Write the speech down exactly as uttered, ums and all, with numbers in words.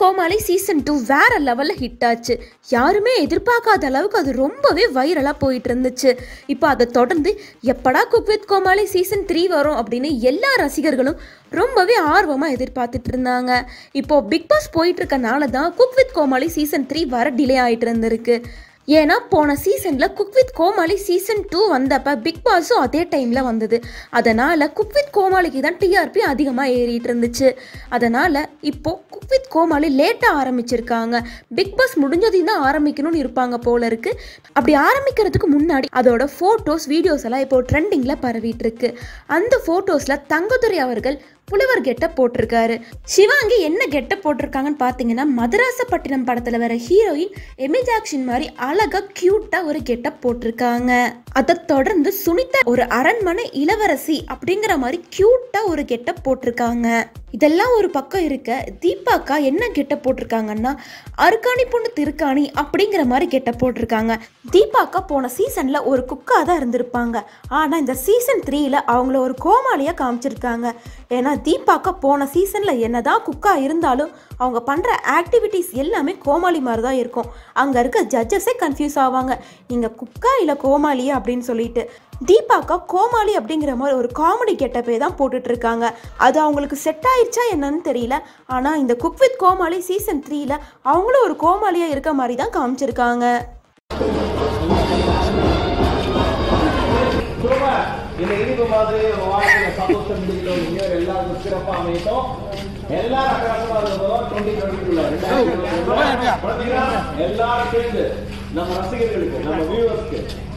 Comali season two வேற லெவல்ல hit ஆச்சு. யாருமே எதிர்பார்க்காத அளவுக்கு அது ரொம்பவே வைரலா போயிட்டு இருந்துச்சு. இப்போ அதை தொடர்ந்து எப்படா Cook with Comali season three வரும் அப்படின்னு எல்லா ரசிகர்களும் ரொம்பவே ஆர்வமா எதிர்பார்த்துட்டு இருந்தாங்க. இப்போ Bigg Boss போயிட்டு இருக்கனால தான் Cook with Comali season three வர டிலே ஆயிட்டு இருந்திருக்கு. ஏனா போன சீசன்ல Cook with Comali season two வந்தப்ப பிக் பாஸும் அதே டைம்ல வந்தது. அதனால Cook with Comaliக்கு தான் டிஆர்பி அதிகமா ஏறிட்டு இருந்துச்சு. அதனால இப்போ Cook with Comali லேட்டா ஆரம்பிச்சிருக்காங்க. பிக் பாஸ் முடிஞ்சதுன்னா ஆரம்பிக்கணும்னு இருப்பாங்க போல இருக்கு. அப்படி ஆரம்பிக்கிறதுக்கு முன்னாடி அதோட போட்டோஸ் வீடியோஸ் எல்லாம் இப்போ ட்ரெண்டிங்ல பரவிட்டு இருக்கு. அந்த போட்டோஸ்ல தங்கதுரை அவர்கள் புலவர் கெட்டப் போட்டிருக்காரு. சிவாங்கி என்ன கெட்டப் போட்டிருக்காங்கன்னு பார்த்தீங்கன்னா மதராசப்பட்டினம் படத்தில் வர ஹீரோயின் எமிஜாக்ஷன் மாதிரி அழகாக க்யூட்டாக ஒரு கெட்டப் போட்டிருக்காங்க. அதை தொடர்ந்து சுனிதா ஒரு அரண்மனை இளவரசி அப்படிங்கிற மாதிரி க்யூட்டாக ஒரு கெட்டப் போட்டிருக்காங்க. இதெல்லாம் ஒரு பக்கம் இருக்க தீபாக்கா என்ன கெட்டப் போட்டிருக்காங்கன்னா அருக்காணி பொண்ணு திருக்காணி அப்படிங்கிற மாதிரி கெட்டப் போட்டிருக்காங்க. தீபாக்கா போன சீசனில் ஒரு குக்காக தான் இருந்திருப்பாங்க. ஆனால் இந்த சீசன் த்ரீயில் அவங்கள ஒரு கோமாளியாக காமிச்சிருக்காங்க. ஏன்னா தீபாக்கா போன சீசனில் என்ன தான் குக்காக இருந்தாலும் அவங்க பண்ணுற ஆக்டிவிட்டீஸ் எல்லாமே கோமாளி மாதிரி தான் இருக்கும். அங்கே இருக்க ஜட்ஜஸே கன்ஃபியூஸ் ஆவாங்க, நீங்கள் குக்கா இல்லை கோமாளியா அப்படின்னு சொல்லிட்டு. தீபாக்கா கோமாளி அப்படிங்கிற மாதிரி ஒரு காமெடி கெட்டப்பே தான் போட்டுட்ருக்காங்க. அது அவங்களுக்கு செட் ஆயிடுச்சா என்னன்னு தெரியல. ஆனால் இந்த Cook with Comali சீசன் த்ரீயில் அவங்களும் ஒரு கோமாளியாக இருக்க மாதிரி தான் காமிச்சிருக்காங்க. எல்லாரும் சேர்ந்து நம்ம ரசிகர்களுக்கு நம்ம வியூவர்ஸ்க்கு